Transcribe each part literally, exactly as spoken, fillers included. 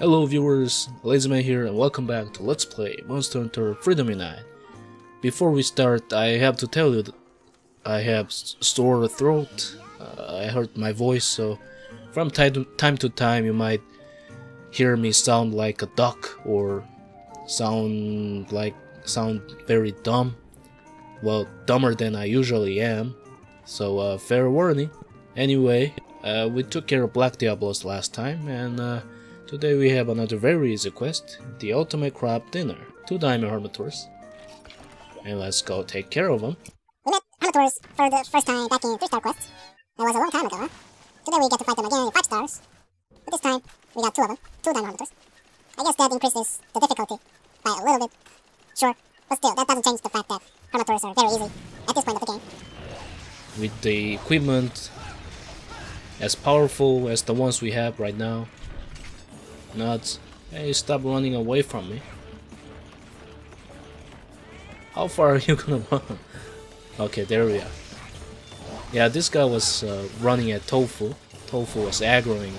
Hello viewers, LazyMan here and welcome back to Let's Play Monster Hunter Freedom Unite. Before we start, I have to tell you that I have sore throat, uh, I hurt my voice, so from time to time you might hear me sound like a duck or sound like sound very dumb. Well, dumber than I usually am, so uh, fair warning. Anyway, uh, we took care of Black Diablos last time and uh, today we have another very easy quest, the ultimate crab dinner. Two diamond Hermitaurs. And let's go take care of them. We met Hermitaurs for the first time back in three star quest. That was a long time ago, huh? Today we get to fight them again in five stars. But this time, we got two of them, two diamond Hermitaurs. I guess that increases the difficulty by a little bit. Sure, but still, that doesn't change the fact that Hermitaurs are very easy at this point of the game. With the equipment as powerful as the ones we have right now, Nuts. Hey, stop running away from me. How far are you gonna run? Okay, there we are. Yeah, this guy was uh, running at Tofu. Tofu was aggroing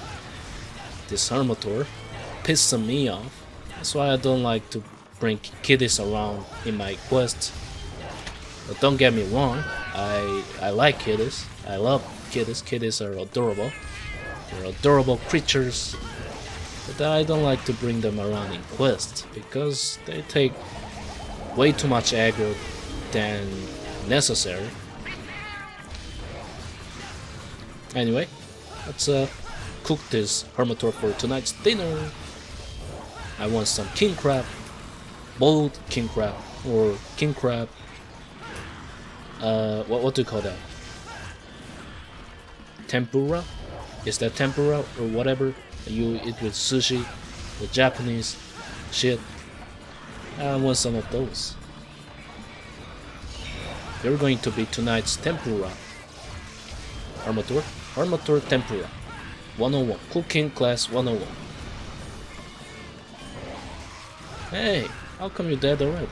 this Hermitaur. Pissing me off. That's why I don't like to bring kiddies around in my quests. But don't get me wrong, I, I like kiddies. I love kiddies. Kiddies are adorable. They're adorable creatures. But I don't like to bring them around in quests because they take way too much aggro than necessary. Anyway, let's uh, cook this Hermitaur for tonight's dinner. I want some King Crab, boiled King Crab, or King Crab. Uh, what what do you call that? Tempura? Is that tempura or whatever? You eat with sushi, the Japanese shit. I want some of those. They're going to be tonight's tempura. Hermitaur, Hermitaur tempura, one oh one, cooking class one oh one. Hey, how come you're dead already?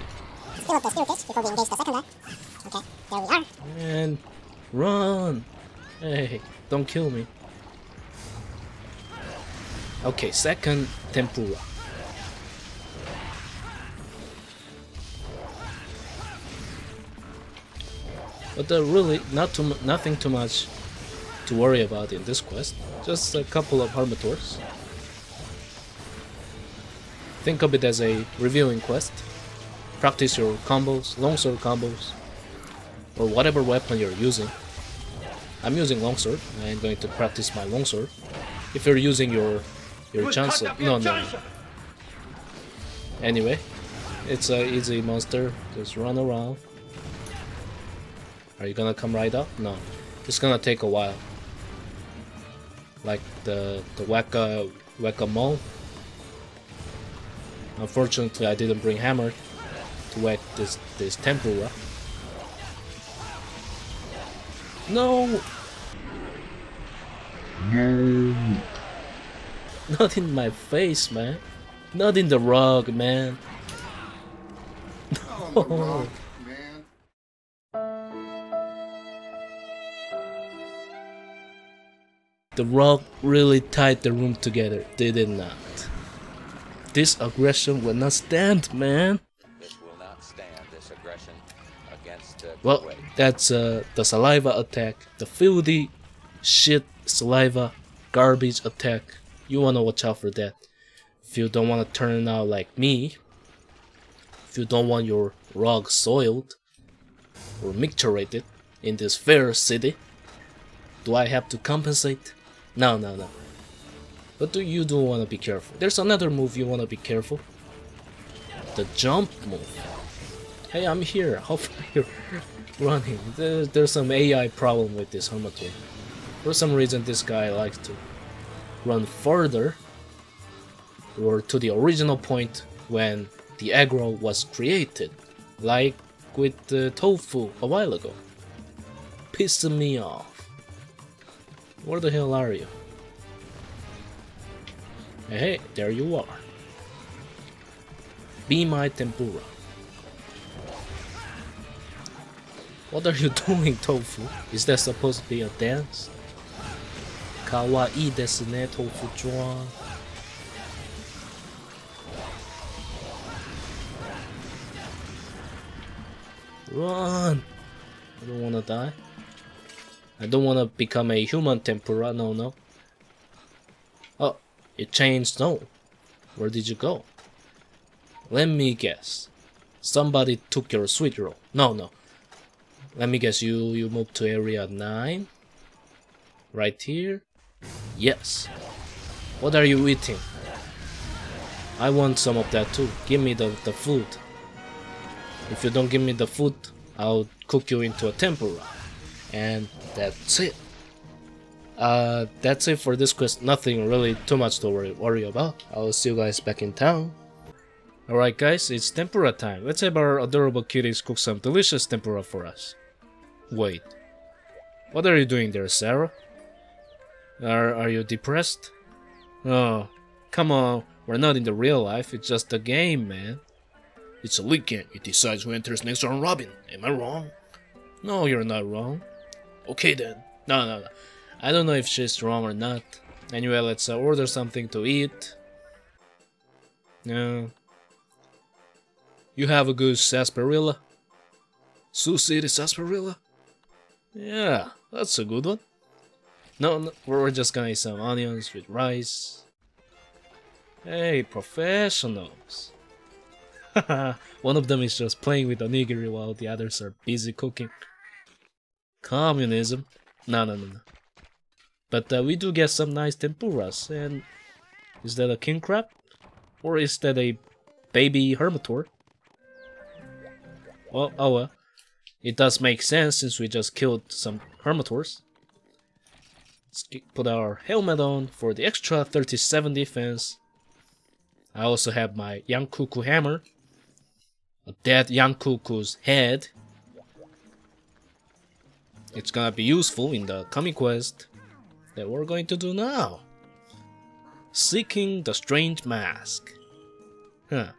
Fill up the spirit page before we engage the second round. Okay, there we are. And run! Hey, don't kill me. Okay, second tempura. But uh, really, not too, nothing too much to worry about in this quest. Just a couple of Hermitaurs. Think of it as a reviewing quest. Practice your combos, long sword combos, or whatever weapon you're using. I'm using long sword. I'm going to practice my long sword. If you're using your Your chance of, no, no, no. Anyway, it's an easy monster. Just run around. Are you gonna come right up? No, it's gonna take a while. Like the the wacka wacka mole. Unfortunately, I didn't bring hammer to whack this this tempura. No. No. Not in my face, man. Not in the rug, man. No. The rug really tied the room together, did it not? This aggression will not stand, man. This will not stand, this aggression against the well, Kuwait. That's uh, the saliva attack. The filthy shit saliva garbage attack. You wanna watch out for that. If you don't wanna turn out like me, if you don't want your rug soiled or micturated in this fair city, do I have to compensate? No, no, no. But do you do wanna be careful? There's another move you wanna be careful. The jump move. Hey, I'm here. How far you're running? There, there's some A I problem with this Hermitaur. For some reason, this guy likes to run further or to the original point when the aggro was created, like with the Tofu a while ago. Pissing me off. Where the hell are you? Hey, there you are. Be my tempura. What are you doing, Tofu? Is that supposed to be a dance? Kawaii desu ne, Tofu-chan. Run! I don't wanna die. I don't wanna become a human tempura, no, no. Oh, it changed, no. Where did you go? Let me guess. Somebody took your sweet roll. No, no. Let me guess, you, you moved to area nine? Right here? Yes. What are you eating? I want some of that too. Give me the, the food. If you don't give me the food, I'll cook you into a tempura. And that's it. Uh, that's it for this quest. Nothing really too much to worry, worry about. I'll see you guys back in town. Alright guys, it's tempura time. Let's have our adorable kitties cook some delicious tempura for us. Wait. What are you doing there, Sarah? Are, are you depressed? Oh, come on. We're not in the real life. It's just a game, man. It's a league game. It decides who enters next round robin. Am I wrong? No, you're not wrong. Okay then. No, no, no. I don't know if she's wrong or not. Anyway, let's uh, order something to eat. Uh, you have a good sarsaparilla? Sioux City sarsaparilla? Yeah, that's a good one. No, no, we're just gonna eat some onions with rice. Hey, professionals. One of them is just playing with onigiri while the others are busy cooking. Communism. No, no, no, no. But uh, we do get some nice tempuras, and... Is that a king crab? Or is that a baby hermitaur? Well, oh well. It does make sense since we just killed some hermitaurs. Let's put our helmet on for the extra thirty-seven defense. I also have my Yian Kut-Ku hammer. A dead Yian Kut-Ku's head. It's gonna be useful in the coming quest that we're going to do now. Seeking the strange mask. Huh.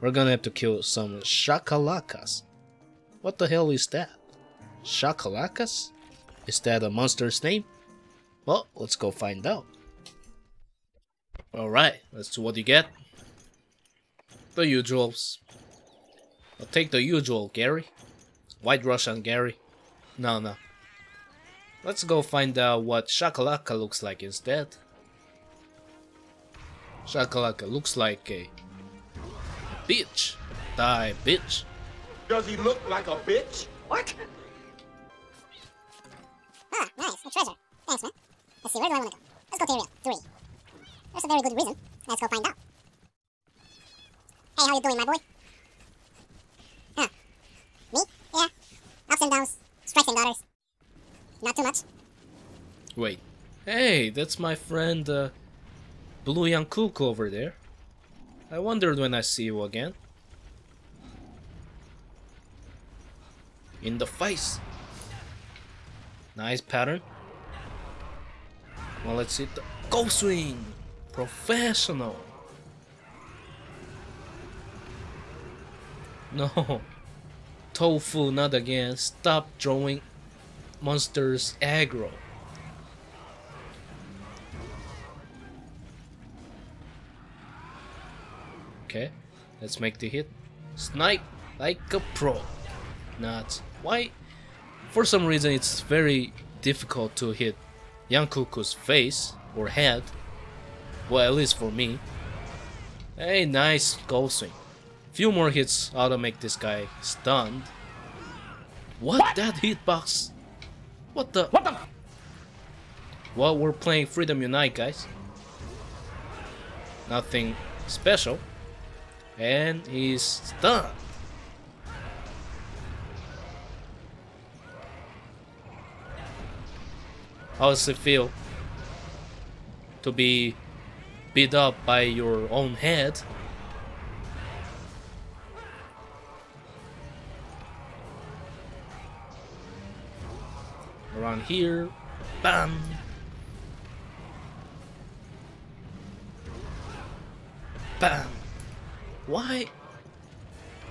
We're gonna have to kill some Shakalakas. What the hell is that? Shakalakas? Is that a monster's name? Well, let's go find out. Alright, let's see what you get. The usuals. I'll take the usual, Gary. White Russian Gary. No, no. Let's go find out what Shakalaka looks like instead. Shakalaka looks like a bitch. Die, bitch. Does he look like a bitch? What? Ah, nice. A treasure. Thanks, man. Let's see, where do I want to go? Let's go to area three. There's a very good reason. Let's go find out. Hey, how you doing, my boy? Huh. Me? Yeah. Ups and downs. Strikes and daughters. Not too much. Wait. Hey, that's my friend, uh... Blue Yian Kut-Ku over there. I wondered when I see you again. In the face. Nice pattern. Well, let's hit the... Go swing! Professional! No. Tofu, not again. Stop drawing monsters aggro. Okay, let's make the hit. Snipe like a pro. Not why? For some reason, it's very difficult to hit Yian Kut-Ku's face or head. Well, at least for me. Hey, nice go swing. Few more hits ought to make this guy stunned. What? What? That hitbox? What the? What the? Well, we're playing Freedom Unite, guys. Nothing special. And he's stunned. How does it feel to be beat up by your own head? Around here, bam! Bam! Why?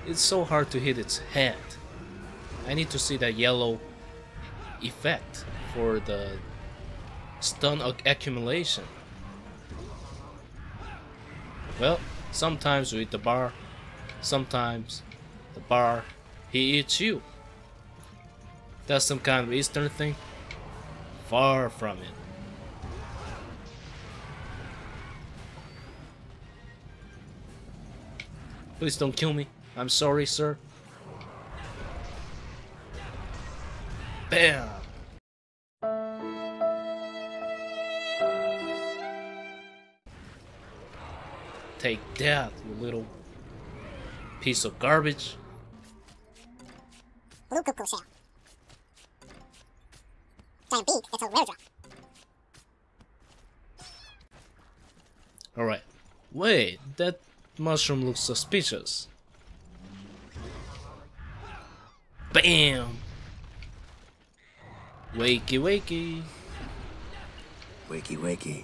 It's so hard to hit its head. I need to see that yellow effect for the stun accumulation. Well, sometimes we hit the bar, sometimes the bar he eats you. That's some kind of Eastern thing. Far from it. Please don't kill me. I'm sorry, sir. Bam! Take that, you little piece of garbage. Blue cuckoo shell. Giant beak, it's a rare drop. Alright. Wait, that mushroom looks suspicious. Bam! Wakey wakey. Wakey wakey.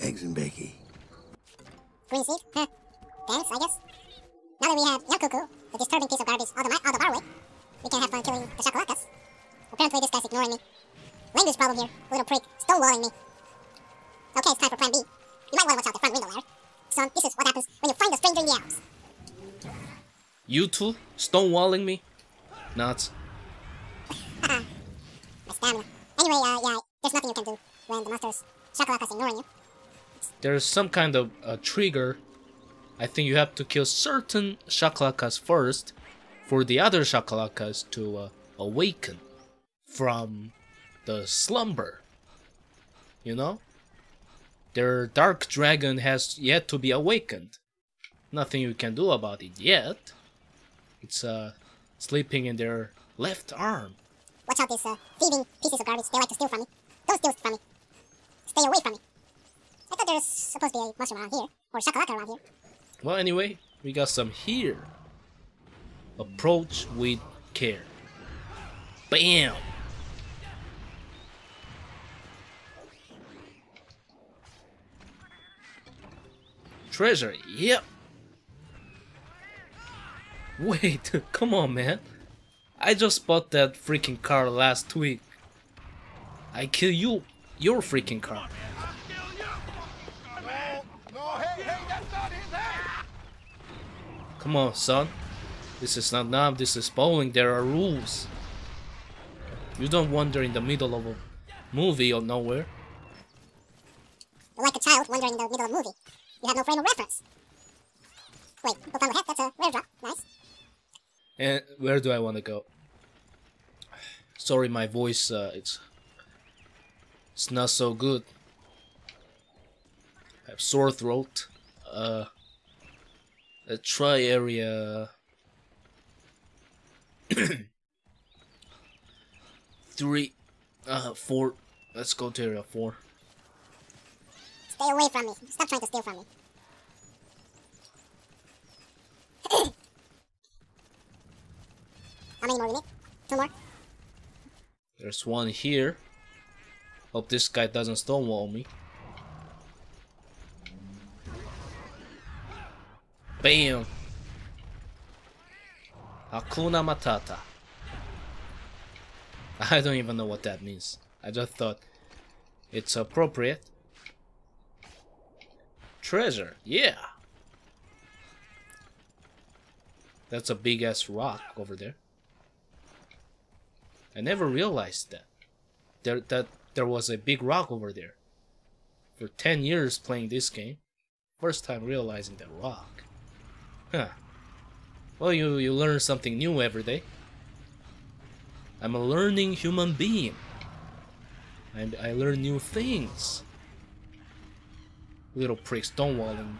Eggs and bakey. Green seed? Huh. Thanks, I guess. Now that we have Yian Kut-Ku, the disturbing piece of garbage all the, all the bar away, we can have fun killing the Shakalakas. Apparently this guy's ignoring me. Language problem here. A little prick stonewalling me. Okay, it's time for plan B. You might want to watch out the front window, Larry. Son, this is what happens when you find a stranger in the house. You two? Stonewalling me? Not. Haha. My stamina. Anyway, uh, yeah, there's nothing you can do when the monster's Shakalakas ignoring you. There's some kind of a trigger. I think you have to kill certain Shakalakas first for the other Shakalakas to uh, awaken from the slumber. You know? Their dark dragon has yet to be awakened. Nothing you can do about it yet. It's uh, sleeping in their left arm. Watch out these uh, thieving pieces of garbage. They like to steal from me. Don't steal from me. Stay away from me. I thought there was supposed to be a mushroom around here, or Shakalaka around here. Well, anyway, we got some here. Approach with care. Bam! Treasure, yep! Wait, come on, man. I just bought that freaking car last week. I kill you, your freaking car. Come on, son. This is not knob, this is bowling, there are rules. You don't wander in the middle of a movie or nowhere. Like a child wandering in the middle of a movie. You have no frame of reference. Wait, look on the head, that's a rare drop, nice. And where do I want to go? Sorry, my voice, uh, it's... It's not so good. I have sore throat. Uh... A try area three, uh, four. Let's go to area four. Stay away from me. Stop trying to steal from me. How many more we need? Two more. There's one here. Hope this guy doesn't stonewall me. Bam! Hakuna Matata. I don't even know what that means. I just thought it's appropriate. Treasure, yeah! That's a big ass rock over there. I never realized that. There, that there was a big rock over there. For ten years playing this game, first time realizing that rock. Huh. Well, you, you learn something new every day. I'm a learning human being. And I learn new things. Little pricks, don't wall him.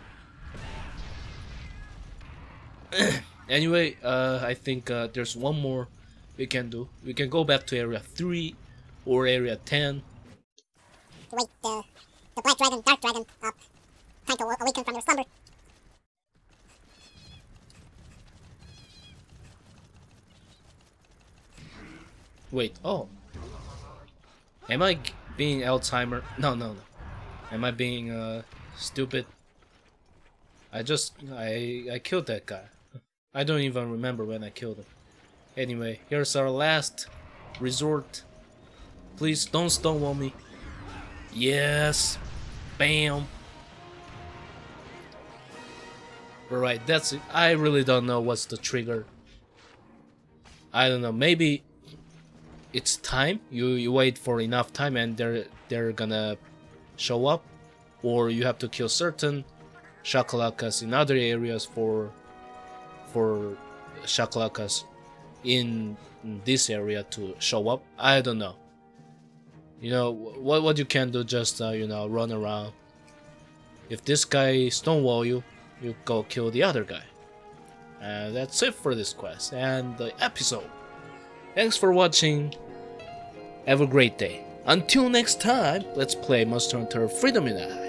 Anyway, uh, I think uh, there's one more we can do. We can go back to area three or area ten. Wait, the, the black dragon, dark dragon, up. Time to awaken from your slumber. Wait, oh. Am I being Alzheimer? No, no, no. Am I being, uh, stupid? I just, I, I killed that guy. I don't even remember when I killed him. Anyway, here's our last resort. Please don't stonewall me. Yes. Bam. Alright, that's it. I really don't know what's the trigger I don't know, maybe it's time, you, you wait for enough time and they're they're gonna show up, or you have to kill certain Shakalakas in other areas for for Shakalakas in this area to show up. I don't know. You know what? What you can do? Just uh, you know, run around. If this guy stonewall you, you go kill the other guy. And that's it for this quest and the episode. Thanks for watching. Have a great day. Until next time, let's play Monster Hunter Freedom Unite.